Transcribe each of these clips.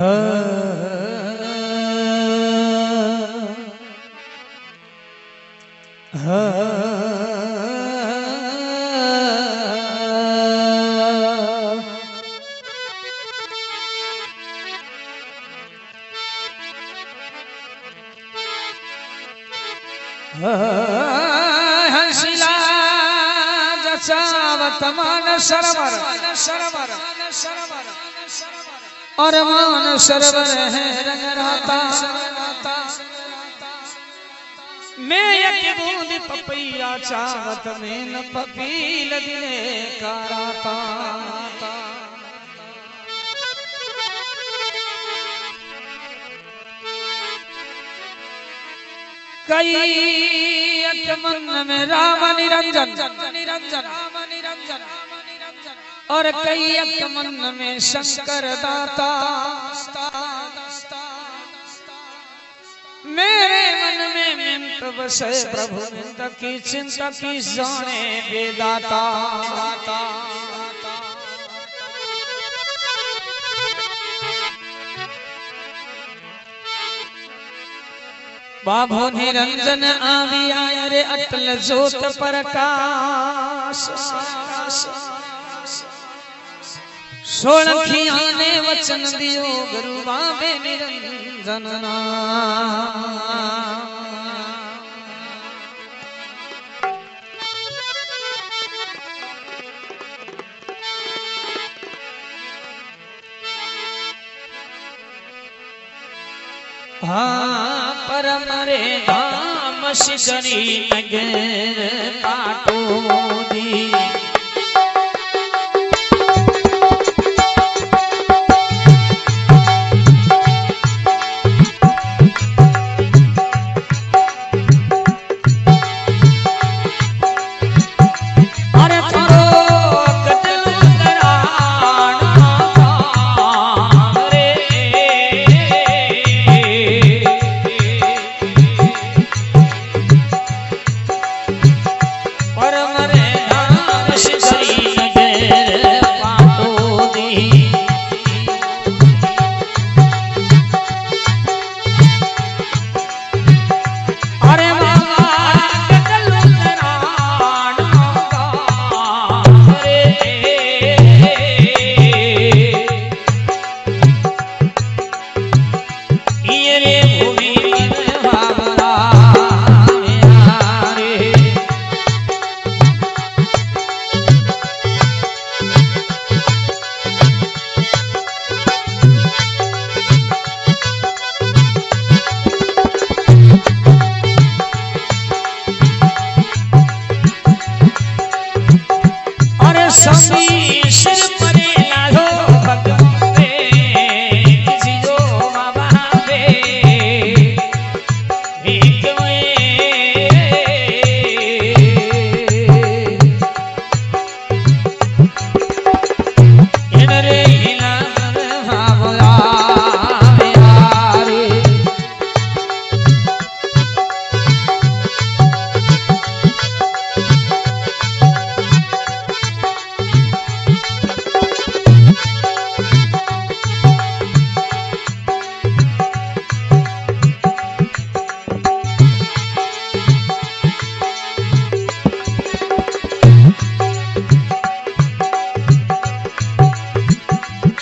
हंसिला जचाव तमान server server और मान सरवर है रंगराता मैं एक बूंद पपैया चावत में न पपील दिने कराता कई अटमन में राम निरंजन निरंजन और कई अटमन में शंकर दाता मेरे मन में मिंत बसे प्रभु चिंता की जाने बेदाता बाबो निरंजन आवी आया रे अटल जोत प्रकाश सोलखिया ने वचन दियो गुरु बाबे निरंजन नाम परम रे धाम श्री नगर काटोदी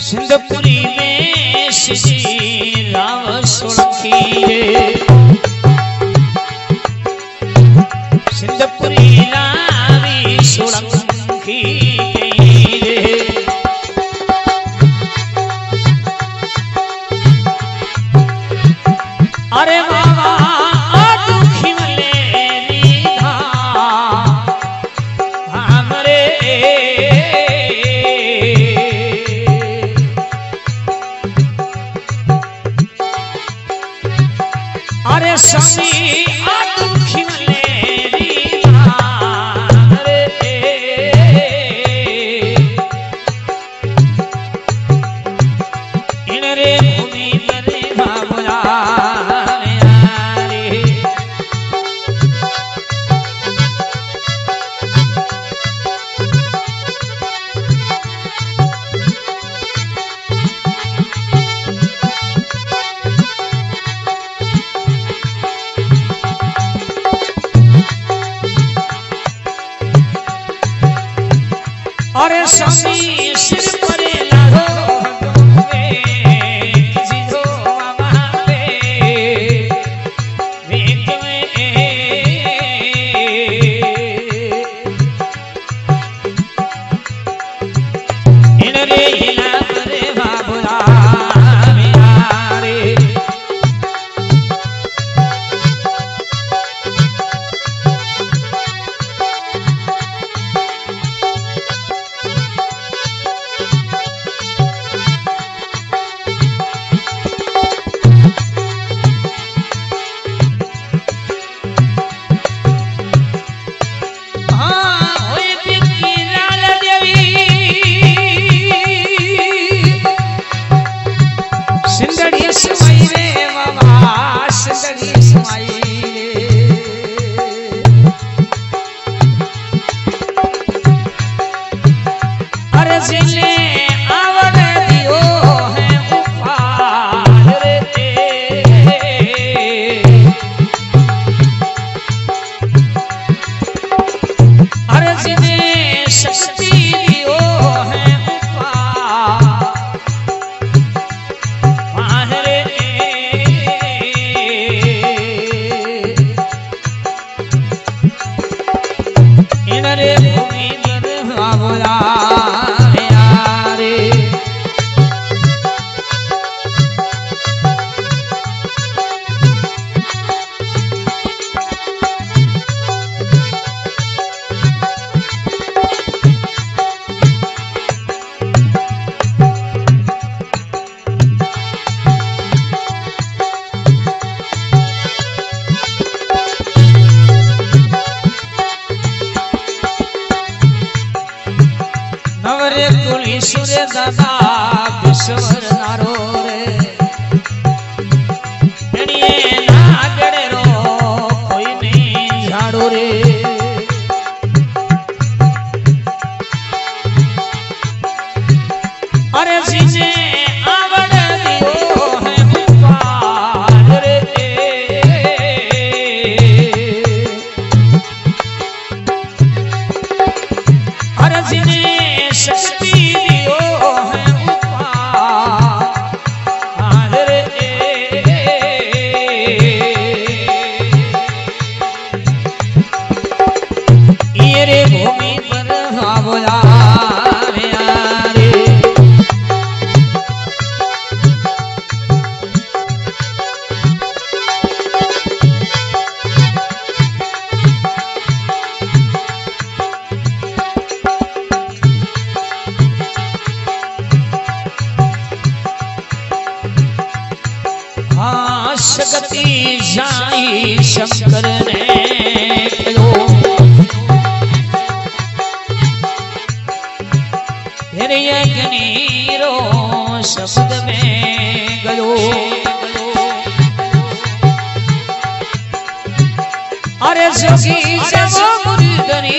सिंधपुरी में शिशी लाव सुनती रे सिंधपुरी लावी सुनती रे अरे स्वामी सिर पर शंकर ने गनीरो शब्द में गयो अरे सखी गनी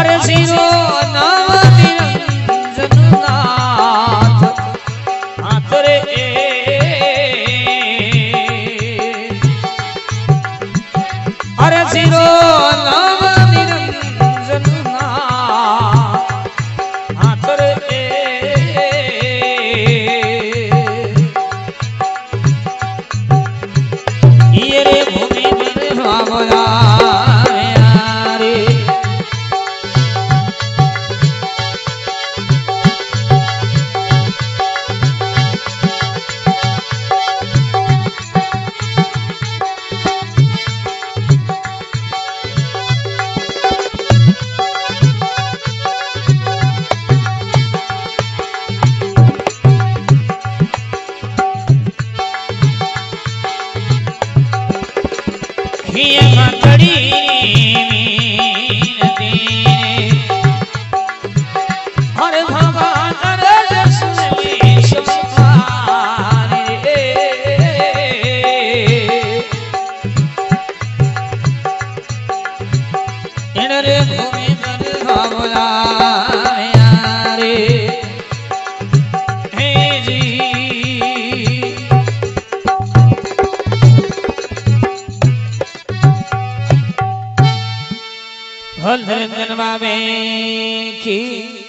अरे जीरो नाम निरंजन नाथ हल रंगनवा में की